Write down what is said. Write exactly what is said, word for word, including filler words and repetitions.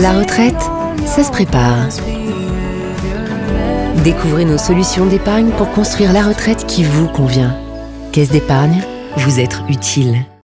La retraite, ça se prépare. Découvrez nos solutions d'épargne pour construire la retraite qui vous convient. Caisse d'épargne, vous être utile.